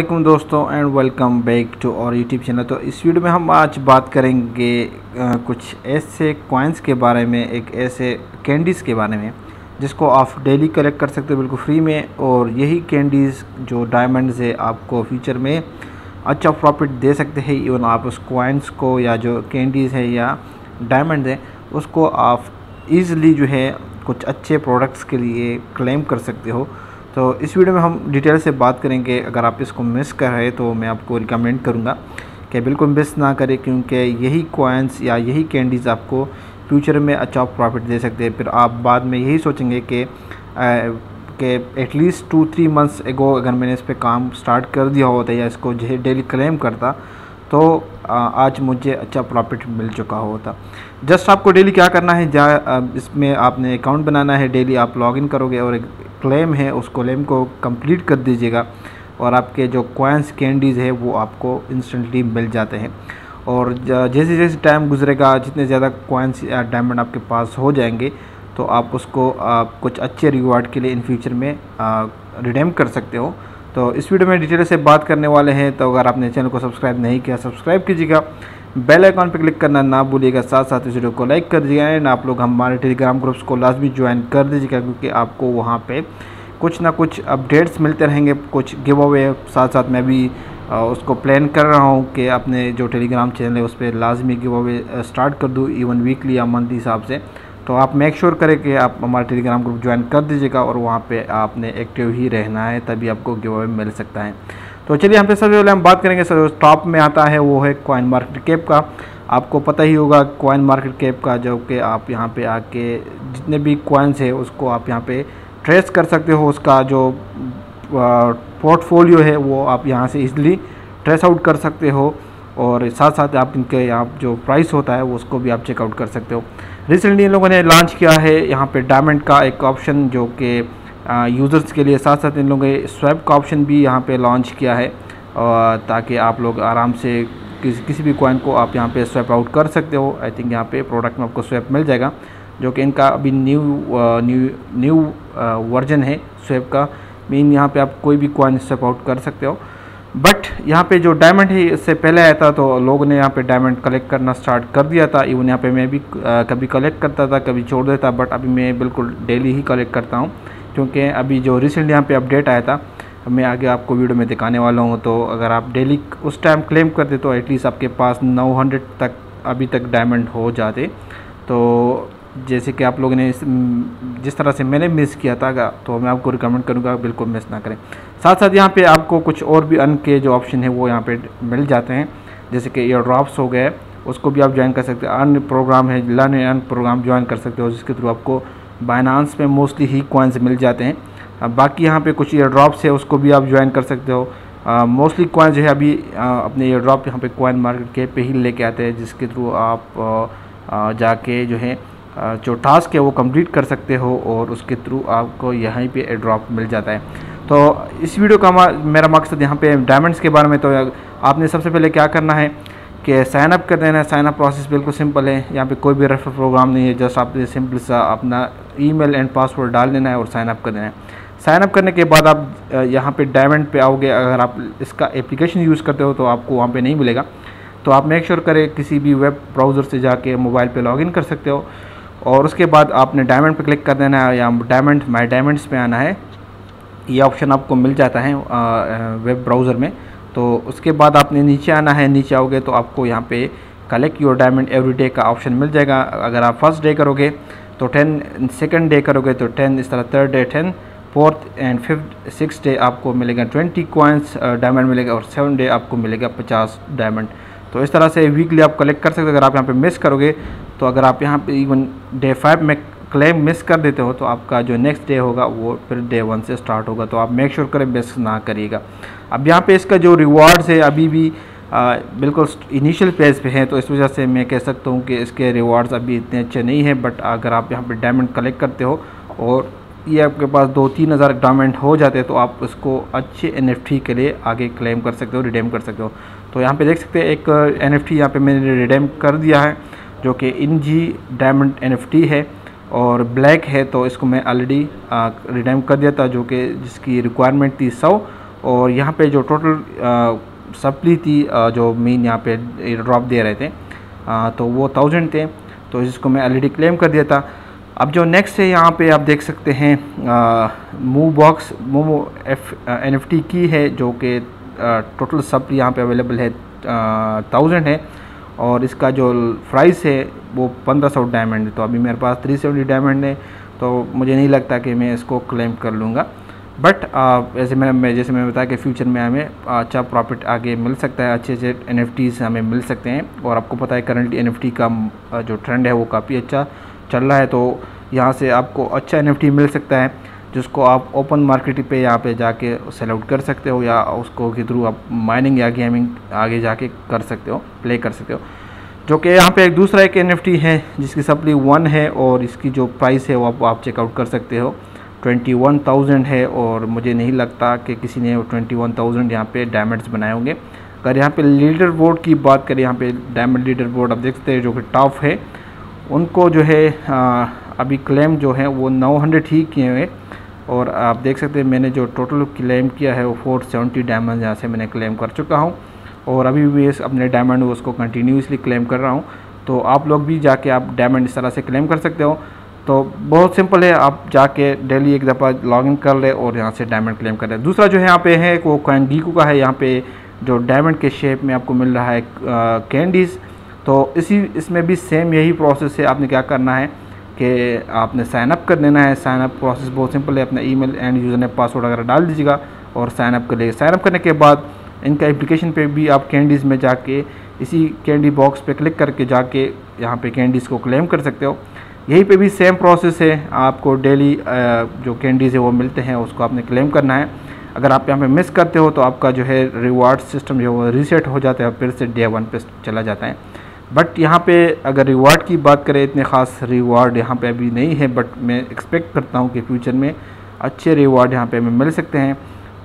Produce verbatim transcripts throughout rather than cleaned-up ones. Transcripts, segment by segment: वालेकुम दोस्तों and welcome back to और यूट्यूब चैनल। तो इस वीडियो में हम आज बात करेंगे आ, कुछ ऐसे कॉइन्स के बारे में, एक ऐसे कैंडीज़ के बारे में जिसको आप डेली कलेक्ट कर सकते हो बिल्कुल फ्री में। और यही कैंडीज़ जो डायमंड्स है आपको फ्यूचर में अच्छा प्रॉफिट दे सकते हैं। इवन आप उस कॉइन्स को या जो कैंडीज़ है या डायमंड है उसको आप ईज़िली जो है कुछ अच्छे प्रोडक्ट्स के लिए क्लेम कर सकते हो। तो इस वीडियो में हम डिटेल से बात करेंगे। अगर आप इसको मिस कर रहे तो मैं आपको रिकमेंड करूंगा कि बिल्कुल मिस ना करें, क्योंकि यही कॉइन्स या यही कैंडीज़ आपको फ्यूचर में अच्छा प्रॉफिट दे सकते हैं। फिर आप बाद में यही सोचेंगे कि कि एटलीस्ट टू थ्री मंथ्स एगो अगर मैंने इस पर काम स्टार्ट कर दिया होता या इसको जो है डेली क्लेम करता तो आज मुझे अच्छा प्रॉफिट मिल चुका होता। जस्ट आपको डेली क्या करना है, जा इसमें आपने अकाउंट बनाना है, डेली आप लॉगिन करोगे और एक क्लेम है उस क्लेम को कंप्लीट कर दीजिएगा और आपके जो कॉइन्स कैंडीज़ है वो आपको इंस्टेंटली मिल जाते हैं। और जैसे जैसे टाइम गुजरेगा, जितने ज़्यादा कॉइन्स या डायमंड आपके पास हो जाएंगे तो आप उसको आप कुछ अच्छे रिवार्ड के लिए इन फ्यूचर में रिडीम कर सकते हो। तो इस वीडियो में डिटेल से बात करने वाले हैं। तो अगर आपने चैनल को सब्सक्राइब नहीं किया, सब्सक्राइब कीजिएगा, बेल आइकॉन पर क्लिक करना ना भूलिएगा, साथ साथ इस वीडियो को लाइक कर दीजिएगा एंड आप लोग हमारे टेलीग्राम ग्रुप्स को लाजमी ज्वाइन कर दीजिएगा, क्योंकि आपको वहाँ पे कुछ ना कुछ अपडेट्स मिलते रहेंगे, कुछ गिव अवे। साथ साथ मैं भी उसको प्लान कर रहा हूँ कि अपने जो टेलीग्राम चैनल है उस पर लाजमी गिव अवे स्टार्ट कर दूँ, इवन वीकली या मंथली हिसाब से। तो आप मेक श्योर करें कि आप हमारा टेलीग्राम ग्रुप ज्वाइन कर दीजिएगा और वहाँ पे आपने एक्टिव ही रहना है, तभी आपको गिव अवे मिल सकता है। तो चलिए हम पे सबसे पहले हम बात करेंगे। सर टॉप में आता है वो है कॉइन मार्केट कैप का। आपको पता ही होगा कॉइन मार्केट कैप का, जो कि आप यहाँ पे आके जितने भी कॉइन्स है उसको आप यहाँ पे ट्रेस कर सकते हो। उसका जो पोर्टफोलियो है वो आप यहाँ से ईजिली ट्रेस आउट कर सकते हो और साथ साथ आप इनके आप जो प्राइस होता है उसको भी आप चेकआउट कर सकते हो। रिसेंटली इन लोगों ने लॉन्च किया है यहाँ पे डायमंड का एक ऑप्शन जो कि यूज़र्स के लिए, साथ साथ इन लोगों ने स्वैप का ऑप्शन भी यहाँ पे लॉन्च किया है और ताकि आप लोग आराम से किस, किसी भी कॉइन को आप यहाँ पे स्वैप आउट कर सकते हो। आई थिंक यहाँ पे प्रोडक्ट में आपको स्वैप मिल जाएगा, जो कि इनका अभी न्यू न्यू न्यू वर्जन है स्वैप का। मीन यहाँ पर आप कोई भी कॉइन स्वैप आउट कर सकते हो। बट यहाँ पे जो डायमंड है इससे पहले आया था तो लोगों ने यहाँ पे डायमंड कलेक्ट करना स्टार्ट कर दिया था। इवन यहाँ पे मैं भी आ, कभी कलेक्ट करता था, कभी छोड़ देता, बट अभी मैं बिल्कुल डेली ही कलेक्ट करता हूँ, क्योंकि अभी जो रिसेंट यहाँ पे अपडेट आया था मैं आगे आपको वीडियो में दिखाने वाला हूँ। तो अगर आप डेली उस टाइम क्लेम करते तो एटलीस्ट आपके पास नौ हंड्रेड तक अभी तक डायमंड हो जाते। तो जैसे कि आप लोगों ने जिस तरह से मैंने मिस किया था, तो मैं आपको रिकमेंड करूंगा बिल्कुल मिस ना करें। साथ साथ यहाँ पे आपको कुछ और भी अन के जो ऑप्शन है वो यहाँ पे मिल जाते हैं, जैसे कि ईयर ड्रॉप्स हो गए, उसको भी आप ज्वाइन कर सकते हो। अन प्रोग्राम है, learn and earn program join कर सकते हो, जिसके थ्रू आपको बाइनांस में मोस्टली ही कॉइन्स मिल जाते हैं। बाकी यहाँ पर कुछ ईयर ड्रॉप्स है, उसको भी आप ज्वाइन कर सकते हो। मोस्टली कॉइन जो है अभी अपने ईयर ड्रॉप यहाँ पर कॉइन मार्केट कैप पे ही लेके आते हैं, जिसके थ्रू आप जाके जो है जो टास्क है वो कंप्लीट कर सकते हो और उसके थ्रू आपको यहीं पे एड्रॉप मिल जाता है। तो इस वीडियो का मेरा मकसद यहाँ पे डायमंड्स के बारे में। तो आपने सबसे पहले क्या करना है कि साइन अप कर देना है। साइन अप प्रोसेस बिल्कुल सिंपल है, यहाँ पे कोई भी रेफर प्रोग्राम नहीं है। जस्ट आपने सिंपल सा अपना ईमेल एंड पासवर्ड डाल देना है और साइन अप कर देना है। साइन अप करने के बाद आप यहाँ पर डायमंड पर आओगे। अगर आप इसका एप्लीकेशन यूज़ करते हो तो आपको वहाँ पर नहीं मिलेगा, तो आप मेक श्योर करें किसी भी वेब ब्राउज़र से जाके मोबाइल पर लॉगिन कर सकते हो। और उसके बाद आपने डायमंड पे क्लिक कर देना है या डायमंड माय डायमंड्स पे आना है। ये ऑप्शन आपको मिल जाता है वेब ब्राउज़र में। तो उसके बाद आपने नीचे आना है, नीचे आओगे तो आपको यहाँ पे collect your diamond every day का ऑप्शन मिल जाएगा। अगर आप फर्स्ट डे करोगे तो टेन, सेकेंड डे करोगे तो टेन, इस तरह third day ten, fourth and fifth six day आपको मिलेगा ट्वेंटी कॉइन्स डायमंड मिलेगा और सेवन डे आपको मिलेगा पचास डायमंड। तो इस तरह से वीकली आप कलेक्ट कर सकते हो। अगर आप यहाँ पे मिस करोगे तो अगर आप यहाँ पे इवन डे फाइव में क्लेम मिस कर देते हो तो आपका जो नेक्स्ट डे होगा वो फिर डे वन से स्टार्ट होगा। तो आप मेक श्योर करें मिस ना करिएगा। अब यहाँ पे इसका जो रिवार्ड्स है अभी भी आ, बिल्कुल इनिशियल पेज पे है, तो इस वजह से मैं कह सकता हूँ कि इसके रिवार्ड्स अभी इतने अच्छे नहीं हैं। बट अगर आप यहाँ पर डायमंड कलेक्ट करते हो और ये आपके पास दो तीन हज़ार डायमंड हो जाते हैं तो आप उसको अच्छे एनएफटी के लिए आगे क्लेम कर सकते हो, रिडीम कर सकते हो। तो यहाँ पे देख सकते हैं एक एनएफटी यहाँ पे मैंने रिडीम कर दिया है, जो कि इनजी डायमंड एनएफटी है और ब्लैक है। तो इसको मैं ऑलरेडी रिडीम कर दिया था, जो कि जिसकी रिक्वायरमेंट थी सौ और यहाँ पे जो टोटल सप्ली थी आ, जो मेन यहाँ पे ड्रॉप दे रहे थे आ, तो वो थाउजेंड थे, तो इसको मैं ऑलरेडी क्लेम कर दिया था। अब जो नेक्स्ट है यहाँ पे आप देख सकते हैं move box move F N F T की है, जो कि टोटल सप्ली यहाँ पे अवेलेबल है थाउजेंड है, और इसका जो प्राइस है वो पंद्रह सौ डायमंड है। तो अभी मेरे पास थ्री सेवेंटी डायमंड है, तो मुझे नहीं लगता कि मैं इसको क्लेम कर लूँगा, बट ऐसे मैंने मैं जैसे मैंने बताया कि फ्यूचर में हमें अच्छा प्रॉफिट आगे मिल सकता है, अच्छे अच्छे एन एफ टीज़ हमें मिल सकते हैं। और आपको पता है करंटली एन एफ टी का जो ट्रेंड है वो काफ़ी अच्छा चल रहा है, तो यहाँ से आपको अच्छा एन एफ टी मिल सकता है जिसको आप ओपन मार्केट पे यहाँ पे जाके सेल आउट कर सकते हो, या उसको के थ्रू आप माइनिंग या गेमिंग आगे जाके कर सकते हो, प्ले कर सकते हो। जो कि यहाँ पे एक दूसरा एक एन एफ टी है जिसकी सप्ली वन है, और इसकी जो प्राइस है वो आप, आप चेकआउट कर सकते हो, ट्वेंटी वन थाउजेंड है। और मुझे नहीं लगता कि किसी ने ट्वेंटी वन थाउजेंड यहाँ पर डायमंड्स बनाए होंगे। अगर यहाँ पर लीडर बोर्ड की बात करें, यहाँ पर डायमंड लीडर बोर्ड आप देख सकते हैं जो कि टॉप है, उनको जो है आ, अभी क्लेम जो है वो नौ हंड्रेड ही किए हुए, और आप देख सकते हैं मैंने जो टोटल क्लेम किया है वो फोर सेवेंटी डायमंड यहाँ से मैंने क्लेम कर चुका हूँ, और अभी भी इस अपने डायमंड उसको कंटिन्यूसली क्लेम कर रहा हूँ। तो आप लोग भी जाके आप डायमंड इस तरह से क्लेम कर सकते हो। तो बहुत सिंपल है, आप जाके डेली एक दफ़ा लॉगिन कर ले और यहाँ से डायमंड क्लेम कर ले। दूसरा जो है यहाँ पे है वो कैंडीगो का है, यहाँ पे जो डायमंड के शेप में आपको मिल रहा है कैंडीज़, तो इसी इसमें भी सेम यही प्रोसेस है। आपने क्या करना है कि आपने साइनअप कर देना है। साइनअप प्रोसेस बहुत सिंपल है, अपना ईमेल एंड यूज़र ने पासवर्ड वगैरह डाल दीजिएगा और साइनअप कर लीजिए। साइनअप करने के बाद इनका एप्लीकेशन पे भी आप कैंडीज़ में जाके इसी कैंडी बॉक्स पे क्लिक करके जाके यहाँ पे कैंडीज़ को क्लेम कर सकते हो। यहीं पे भी सेम प्रोसेस है, आपको डेली जो कैंडीज़ है वो मिलते हैं, उसको आपने क्लेम करना है। अगर आप यहाँ पे मिस करते हो तो आपका जो है रिवार्ड सिस्टम जो है वो रीसेट हो जाता है, फिर से डे वन पे चला जाता है। बट यहाँ पे अगर रिवार्ड की बात करें, इतने ख़ास रिवार्ड यहाँ पे अभी नहीं है, बट मैं एक्सपेक्ट करता हूँ कि फ्यूचर में अच्छे रिवार्ड यहाँ पे हमें मिल सकते हैं।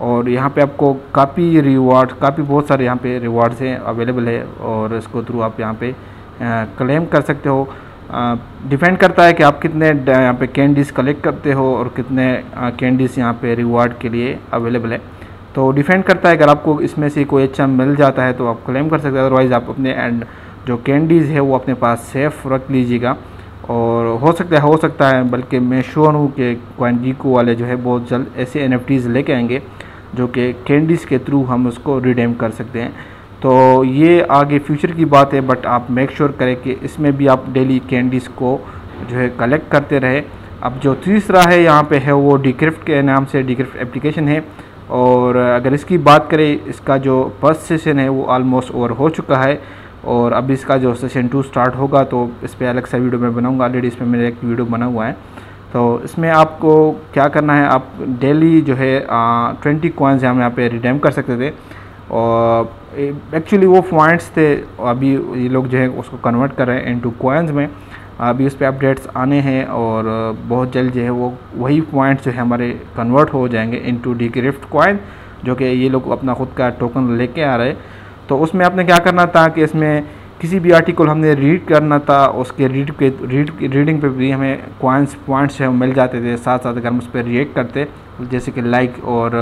और यहाँ पे आपको काफ़ी रिवार्ड काफ़ी बहुत सारे यहाँ पे रिवार्ड्स हैं अवेलेबल है, और इसको थ्रू आप यहाँ पे क्लेम कर सकते हो। डिपेंड करता है कि आप कितने यहाँ पे कैंडीज़ कलेक्ट करते हो और कितने कैंडीज़ यहाँ पे रिवार्ड के लिए अवेलेबल है, तो डिपेंड करता है। अगर आपको इसमें से कोई अच्छा मिल जाता है तो आप क्लेम कर सकते हो, अदरवाइज़ आप अपने एंड जो कैंडीज़ है वो अपने पास सेफ़ रख लीजिएगा। और हो सकता है हो सकता है बल्कि मैं श्योर हूँ कि CandyGo वाले जो है बहुत जल्द ऐसे एन एफ टीज़ लेके आएंगे जो कि कैंडीज़ के थ्रू हम उसको रिडीम कर सकते हैं। तो ये आगे फ्यूचर की बात है, बट आप मेक श्योर करें कि इसमें भी आप डेली कैंडीज़ को जो है कलेक्ट करते रहे। अब जो तीसरा है यहाँ पे है वो डिक्रिप्ट के नाम से डिक्रिप्ट एप्लीकेशन है, और अगर इसकी बात करें, इसका जो फर्स्ट सेशन है वो आलमोस्ट ओवर हो चुका है, और अब इसका जो सेशन टू स्टार्ट होगा तो इस पर अलग सा वीडियो मैं बनाऊंगा। ऑलरेडी इस पर मेरा एक वीडियो बना हुआ है। तो इसमें आपको क्या करना है, आप डेली जो है ट्वेंटी कॉइन्स हम यहाँ पे रिडीम कर सकते थे, और एक्चुअली वो पॉइंट्स थे, अभी ये लोग जो है उसको कन्वर्ट कर रहे हैं इनटू कॉइन्स में। अभी उस पर अपडेट्स आने हैं और बहुत जल्द जो है वो वही पॉइंट्स जो है हमारे कन्वर्ट हो जाएंगे इनटू डिक्रिप्ट कॉइन, जो कि ये लोग अपना खुद का टोकन लेके आ रहे हैं। तो उसमें आपने क्या करना था कि इसमें किसी भी आर्टिकल हमने रीड करना था, उसके रीड के रीड रीडिंग पे भी हमें कॉइन्स पॉइंट्स है मिल जाते थे। साथ साथ अगर हम उस पर रिएक्ट करते, जैसे कि लाइक और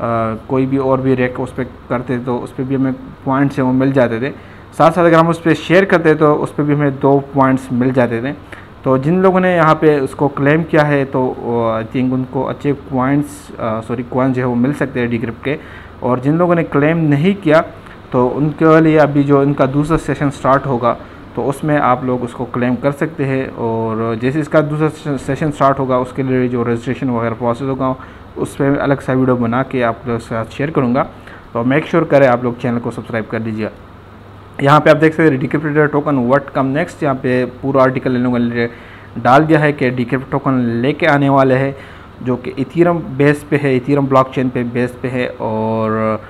आ, कोई भी और भी रिएक्ट उस पर करते तो उस पर भी हमें पॉइंट्स है वो मिल जाते थे। साथ साथ अगर हम उस पर शेयर करते तो उस पर भी हमें दो पॉइंट्स मिल जाते थे। तो जिन लोगों ने यहाँ पे उसको क्लेम किया है तो आई थिंक उनको अच्छे पॉइंट्स सॉरी कॉइन्स जो है वो मिल सकते हैं डिक्रिप्ट के, और जिन लोगों ने क्लेम नहीं किया तो उनके लिए अभी जो इनका दूसरा सेशन स्टार्ट होगा तो उसमें आप लोग उसको क्लेम कर सकते हैं। और जैसे इसका दूसरा सेशन स्टार्ट होगा उसके लिए जो रजिस्ट्रेशन वगैरह प्रोसेस होगा उस पर अलग सा वीडियो बना के आप लोगों के साथ शेयर करूँगा। तो मेक श्योर करें आप लोग चैनल को सब्सक्राइब कर दीजिए। यहाँ पे आप देख सकते हैं decrypted token what come next, यहाँ पे पूरा आर्टिकल इन लोगों ने डाल दिया है कि डिक्रिप्ट टोकन लेके आने वाले हैं जो कि इथेरियम बेस पे है, इथेरियम ब्लॉकचेन पे बेस पे है। और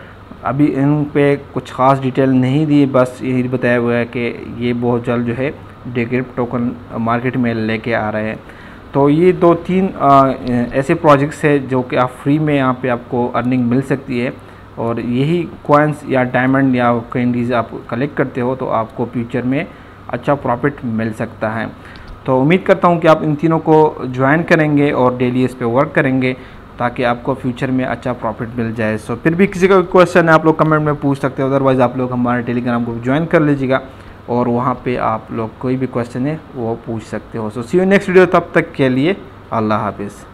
अभी इन पे कुछ ख़ास डिटेल नहीं दी, बस यही बताया हुआ है कि ये बहुत जल्द जो है डिक्रिप्ट टोकन मार्केट में लेके आ रहे हैं। तो ये दो तीन आ, ऐसे प्रोजेक्ट्स है जो कि आप फ्री में यहाँ पे आपको अर्निंग मिल सकती है, और यही कॉइन्स या डायमंड या कैंडीज़ आप कलेक्ट करते हो तो आपको फ्यूचर में अच्छा प्रॉफिट मिल सकता है। तो उम्मीद करता हूँ कि आप इन तीनों को ज्वाइन करेंगे और डेली इस पर वर्क करेंगे। ताकि आपको फ्यूचर में अच्छा प्रॉफिट मिल जाए। सो फिर भी किसी का क्वेश्चन है आप लोग कमेंट में पूछ सकते हो, अदरवाइज़ आप लोग हमारे टेलीग्राम ग्रुप ज्वाइन कर लीजिएगा और वहाँ पे आप लोग कोई भी क्वेश्चन है वो पूछ सकते हो। So see you next video, तब तक के लिए अल्लाह हाफिज़।